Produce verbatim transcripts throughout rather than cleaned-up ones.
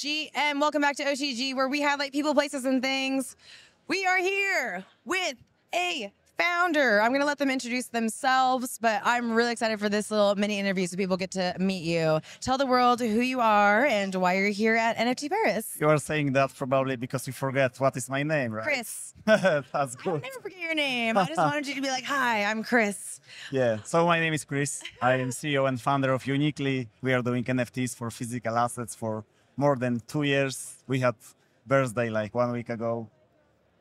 G M, welcome back to O T G, where we highlight people, places, and things. We are here with a founder. I'm going to let them introduce themselves, but I'm really excited for this little mini interview so people get to meet you. Tell the world who you are and why you're here at N F T Paris. You are saying that probably because you forget what is my name, right? Chris. That's good. I'll never forget your name. I just wanted you to be like, hi, I'm Chris. Yeah, so my name is Chris. I am C E O and founder of Uniqly. We are doing N F Ts for physical assets for more than two years. We had birthday like one week ago.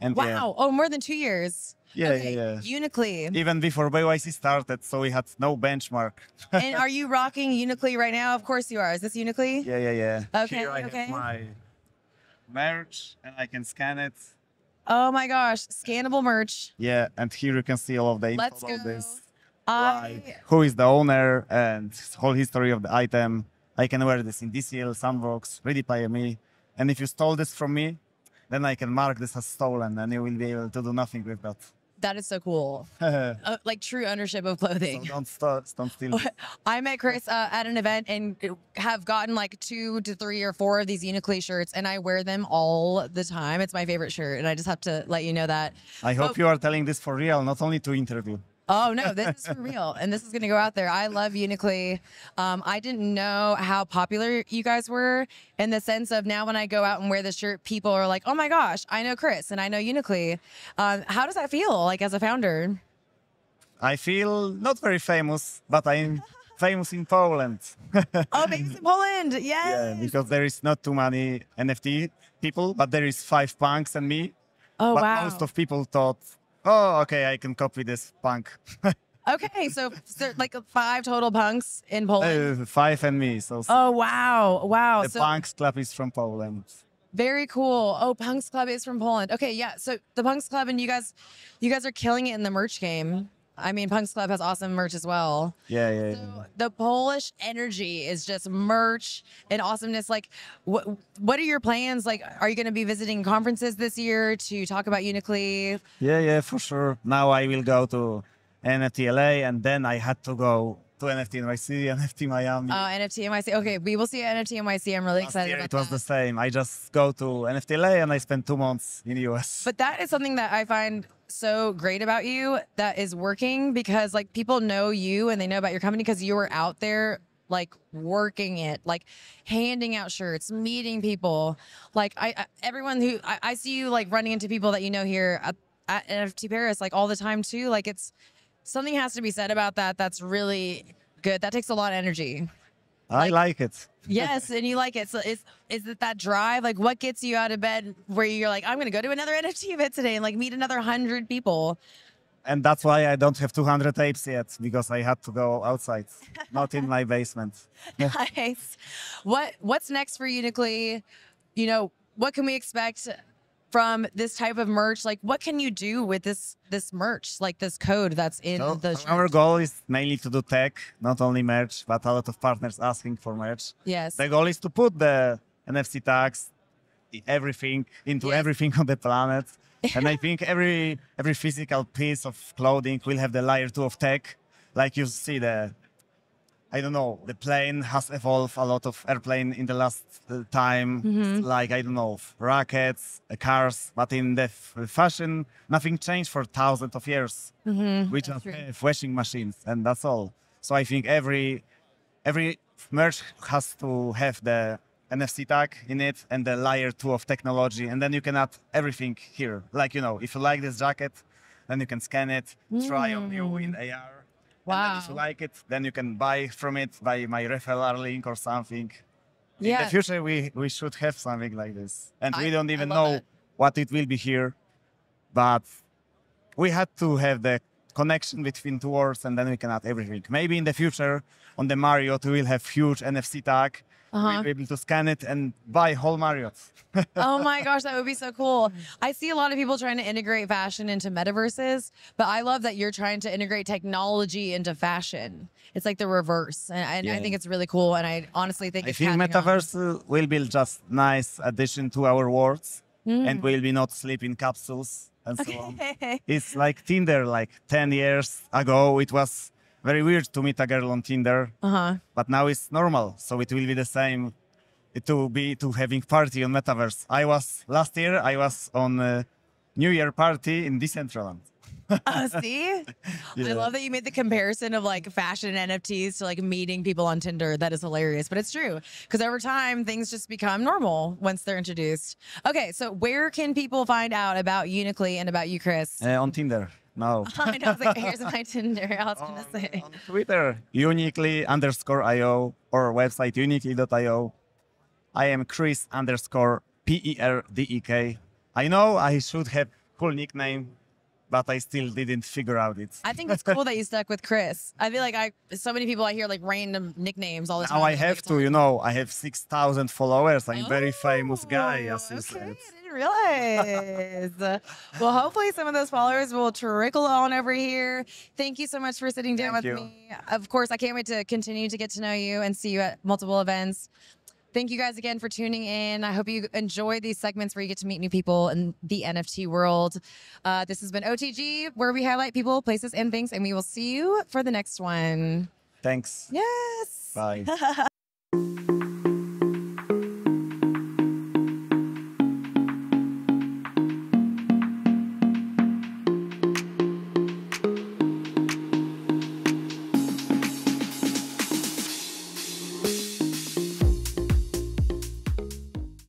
And wow, yeah. Oh, more than two years. Yeah, okay. yeah, yeah. Uniqly. Even before B Y C started, so we had no benchmark. And are you rocking Uniqly right now? Of course you are. Is this Uniqly? Yeah, yeah, yeah. Okay, Here I okay. have my merch and I can scan it. Oh my gosh, scannable merch. Yeah, and here you can see all of the info Let's about go. this. I... Like who is the owner and whole history of the item. I can wear this in D C L, Sandbox, ReadyPyME. And if you stole this from me, then I can mark this as stolen and you will be able to do nothing with that. That is so cool. uh, like true ownership of clothing. So don't, st don't steal. I met Chris uh, at an event and have gotten like two to three or four of these Uniqly shirts, and I wear them all the time. It's my favorite shirt, and I just have to let you know that. I hope but you are telling this for real, not only to interview. Oh, no, this is for real. And this is going to go out there. I love Uniqly. Um, I didn't know how popular you guys were in the sense of now when I go out and wear this shirt, people are like, oh, my gosh, I know Chris and I know Uniqly. Um, how does that feel like as a founder? I feel not very famous, but I'm famous in Poland. Oh, famous in Poland. Yes. Yeah, because there is not too many N F T people, but there is five punks and me. Oh, but wow. Most of people thought, oh, okay, I can copy this punk. Okay, so like five total punks in Poland? Uh, five and me. So, so oh, wow, wow. The so Punk's Club is from Poland. Very cool. Oh, Punk's Club is from Poland. Okay, yeah, so the Punk's Club and you guys, you guys are killing it in the merch game. I mean, Punk's Club has awesome merch as well. Yeah, yeah, so yeah. The Polish energy is just merch and awesomeness. Like, what what are your plans? Like, are you going to be visiting conferences this year to talk about Uniqly? Yeah, yeah, for sure. Now I will go to N F T L A, and then I had to go to N F T N Y C, N F T Miami. Oh, N F T N Y C. Okay, we will see at N F T N Y C. I'm really Last excited year about it was that. the same. I just go to N F T L A, and I spend two months in the U S. But that is something that I find so great about you that is working, because like people know you and they know about your company because you were out there like working it, like handing out shirts, meeting people. Like I, I everyone who I, I see you like running into people that you know here at, at N F T Paris like all the time too. Like it's something has to be said about that. That's really good. That takes a lot of energy. I like, like it. Yes, and you like it. So is, is it that drive? Like, what gets you out of bed where you're like, I'm going to go to another N F T event today and, like, meet another one hundred people? And that's why I don't have two hundred apes yet, because I had to go outside, not in my basement. Nice. What, what's next for Uniqly? You know, what can we expect from this type of merch? Like, what can you do with this this merch, like this code that's in so the shirt? Our goal is mainly to do tech, not only merch, but a lot of partners asking for merch. Yes. The goal is to put the N F C tags, everything, into yes. everything on the planet. And I think every every physical piece of clothing will have the layer two of tech. Like you see the, I don't know, the plane has evolved a lot of airplane in the last uh, time, mm-hmm. like, I don't know, rockets, uh, cars, but in the fashion, nothing changed for thousands of years. Mm-hmm. We just have washing machines, and that's all. So I think every every merch has to have the N F C tag in it and the layer two of technology, and then you can add everything here. Like, you know, if you like this jacket, then you can scan it, mm. try on you in A R. Wow. And if you like it, then you can buy from it by my referral link or something. Yeah. In the future, we, we should have something like this. And I, we don't even know it. what it will be here. But we had to have the connection between two worlds, and then we can add everything. Maybe in the future, on the Marriott, we will have huge N F C tag Uh-huh. We'll be able to scan it and buy whole Marriotts. Oh my gosh, that would be so cool. I see a lot of people trying to integrate fashion into metaverses, but I love that you're trying to integrate technology into fashion. It's like the reverse. And, and yeah. I think it's really cool. And I honestly think I it's think metaverse on. will be just nice addition to our worlds. Mm. And we'll be not sleep in capsules and okay. so on. It's like Tinder, like ten years ago, it was very weird to meet a girl on Tinder, uh-huh. but now it's normal. So it will be the same to be to having party on metaverse. I was last year. I was on a New Year party in Decentraland. Oh, see, yeah. I love that you made the comparison of like fashion and N F Ts to like meeting people on Tinder. That is hilarious, but it's true because over time things just become normal once they're introduced. Okay, so where can people find out about Uniqly and about you, Chris? Uh, on Tinder. No. I know, I was like, here's my Tinder, I was on, gonna say. On Twitter, uniqly underscore io, or website uniqly dot i o. I am Chris underscore P E R D E K. I know I should have cool nickname, but I still didn't figure out it. I think it's cool that you stuck with Chris. I feel like I, so many people I hear like random nicknames all the time. Now I have to, you know, I have six thousand followers. I'm oh, very famous guy, as you okay. said. Realize. Well, hopefully some of those followers will trickle on over here. Thank you so much for sitting down Thank with you. me. Of course, I can't wait to continue to get to know you and see you at multiple events. Thank you guys again for tuning in. I hope you enjoy these segments where you get to meet new people in the N F T world. Uh, this has been O T G, where we highlight people, places, and things, and we will see you for the next one. Thanks. Yes. Bye.